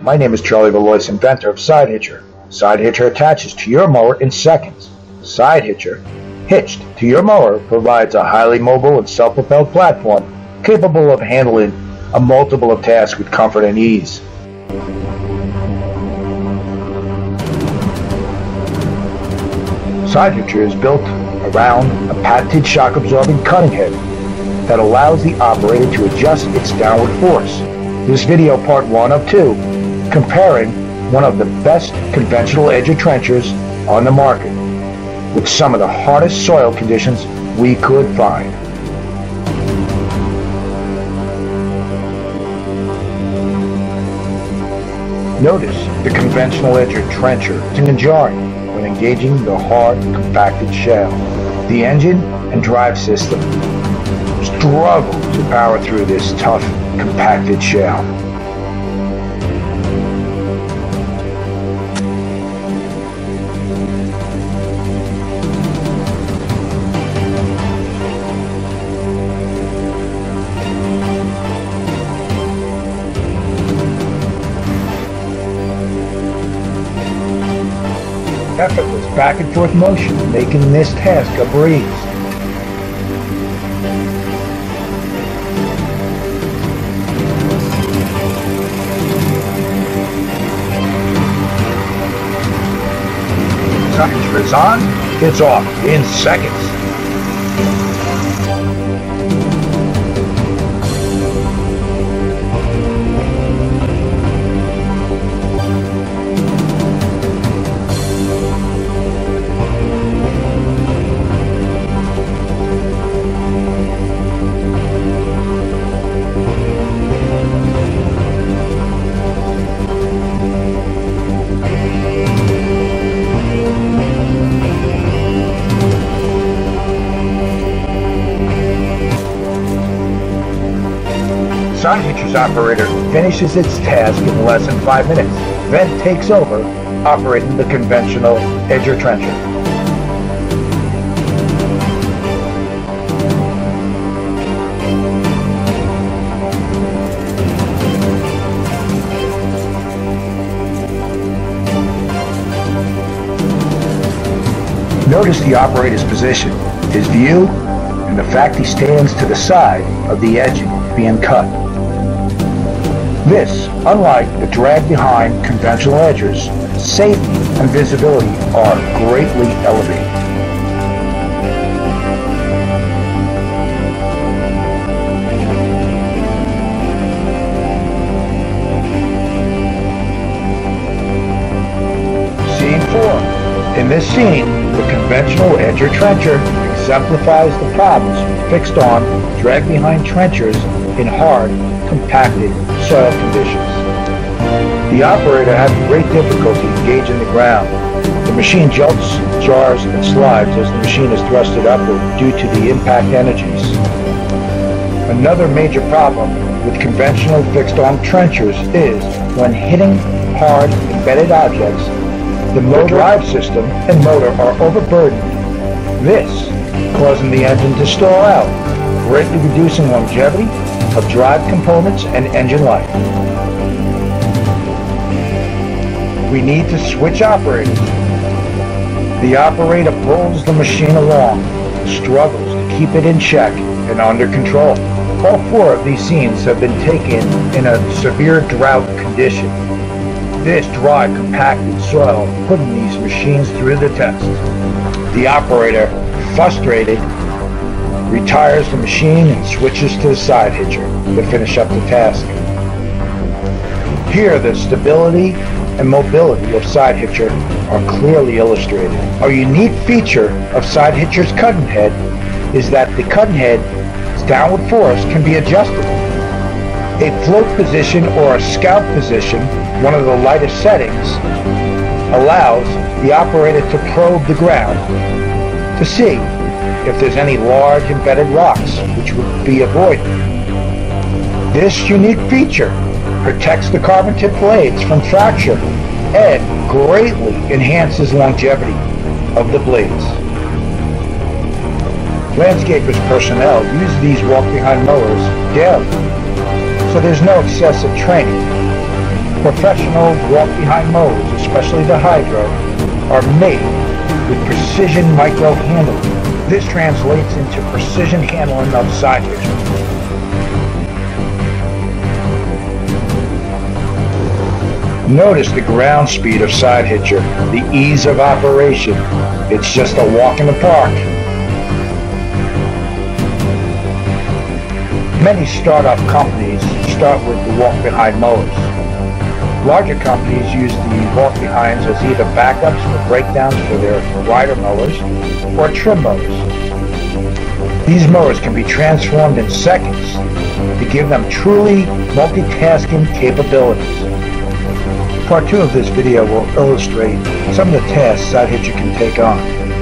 My name is Charlie Valois, inventor of Sidehitcher. Sidehitcher attaches to your mower in seconds. Sidehitcher, hitched to your mower, provides a highly mobile and self-propelled platform capable of handling a multiple of tasks with comfort and ease. Sidehitcher is built around a patented shock-absorbing cutting head that allows the operator to adjust its downward force. This video part 1 of 2, comparing one of the best conventional edger trenchers on the market with some of the hardest soil conditions we could find. Notice the conventional edger trencher is jarring when engaging the hard compacted shell. The engine and drive system struggle to power through this tough compacted shell. Effortless back and forth motion, making this task a breeze. Sidehitcher is on, it's off in seconds. Sidehitcher's operator finishes its task in less than 5 minutes, then takes over operating the conventional edger trencher. Notice the operator's position, his view, and the fact he stands to the side of the edge being cut. This, unlike the drag behind conventional edgers, safety and visibility are greatly elevated. Scene 4. In this scene, the conventional edger trencher exemplifies the problems fixed on drag behind trenchers in hard, compacted soil conditions. The operator has great difficulty engaging the ground. The machine jolts, jars, and slides as the machine is thrusted upward due to the impact energies. Another major problem with conventional fixed-arm trenchers is when hitting hard, embedded objects, the drive system and motor are overburdened. This causing the engine to stall out, greatly reducing longevity of drive components and engine life. We need to switch operators. The operator pulls the machine along, struggles to keep it in check and under control. All 4 of these scenes have been taken in a severe drought condition. This dry, compacted soil putting these machines through the test. The operator, frustrated, retires the machine and switches to the Sidehitcher to finish up the task. Here, the stability and mobility of Sidehitcher are clearly illustrated. A unique feature of Sidehitcher's cutting head is that the cutting head's downward force can be adjusted. A float position or a scout position, one of the lightest settings, allows the operator to probe the ground to see if there's any large embedded rocks, which would be avoided. This unique feature protects the carbon tip blades from fracture and greatly enhances longevity of the blades. Landscapers personnel use these walk-behind mowers daily, so there's no excessive training Professional walk-behind mowers, especially the Hydro, are made with precision micro-handling. This translates into precision handling of Sidehitcher. Notice the ground speed of Sidehitcher, the ease of operation. It's just a walk in the park. Many startup companies start with the walk-behind mowers. Larger companies use the walk-behinds as either backups for breakdowns for their rider mowers or trim mowers. These mowers can be transformed in seconds to give them truly multitasking capabilities. Part 2 of this video will illustrate some of the tasks Sidehitcher can take on.